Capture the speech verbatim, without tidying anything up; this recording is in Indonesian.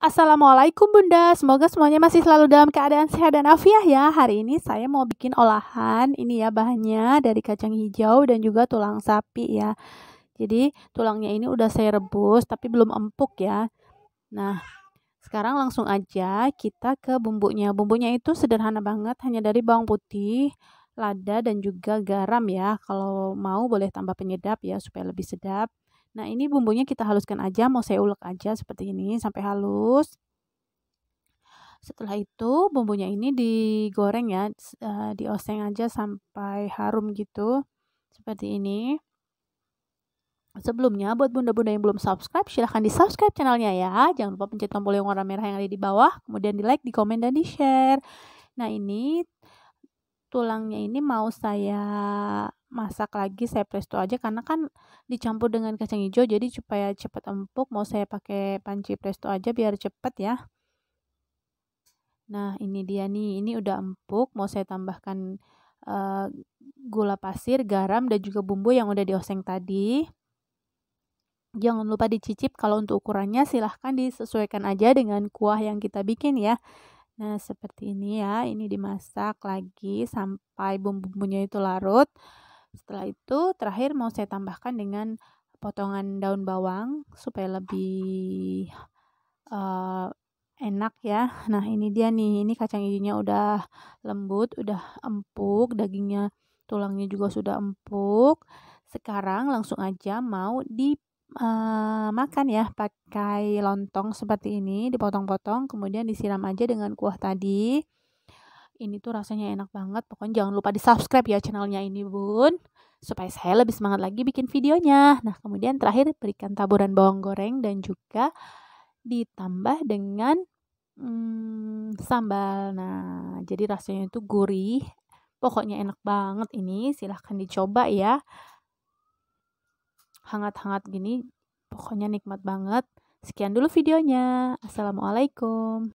Assalamualaikum Bunda, semoga semuanya masih selalu dalam keadaan sehat dan afiah ya. Hari ini saya mau bikin olahan, ini ya bahannya dari kacang hijau dan juga tulang sapi ya. Jadi tulangnya ini udah saya rebus tapi belum empuk ya. Nah sekarang langsung aja kita ke bumbunya. Bumbunya itu sederhana banget, hanya dari bawang putih, lada dan juga garam ya. Kalau mau boleh tambah penyedap ya supaya lebih sedap. Nah ini bumbunya kita haluskan aja, mau saya ulek aja seperti ini sampai halus. Setelah itu bumbunya ini digoreng ya, dioseng aja sampai harum gitu seperti ini. Sebelumnya buat bunda-bunda yang belum subscribe silahkan di subscribe channelnya ya. Jangan lupa pencet tombol yang warna merah yang ada di bawah, kemudian di like, di komen dan di share. Nah ini tulangnya ini mau saya masak lagi, saya presto aja karena kan dicampur dengan kacang hijau, jadi supaya cepat empuk mau saya pakai panci presto aja biar cepat ya. Nah ini dia nih, ini udah empuk, mau saya tambahkan uh, gula pasir, garam dan juga bumbu yang udah dioseng tadi. Jangan lupa dicicip, kalau untuk ukurannya silahkan disesuaikan aja dengan kuah yang kita bikin ya. Nah seperti ini ya, ini dimasak lagi sampai bumbu-bumbunya itu larut. Setelah itu terakhir mau saya tambahkan dengan potongan daun bawang supaya lebih uh, enak ya. Nah ini dia nih, ini kacang hijaunya udah lembut, udah empuk, dagingnya, tulangnya juga sudah empuk. Sekarang langsung aja mau di Uh, makan ya pakai lontong seperti ini, dipotong-potong kemudian disiram aja dengan kuah tadi. Ini tuh rasanya enak banget, pokoknya jangan lupa di subscribe ya channelnya ini bun, supaya saya lebih semangat lagi bikin videonya. Nah kemudian terakhir berikan taburan bawang goreng dan juga ditambah dengan hmm, sambal. Nah jadi rasanya itu gurih, pokoknya enak banget ini, silahkan dicoba ya. Hangat-hangat gini, pokoknya nikmat banget. Sekian dulu videonya. Assalamualaikum.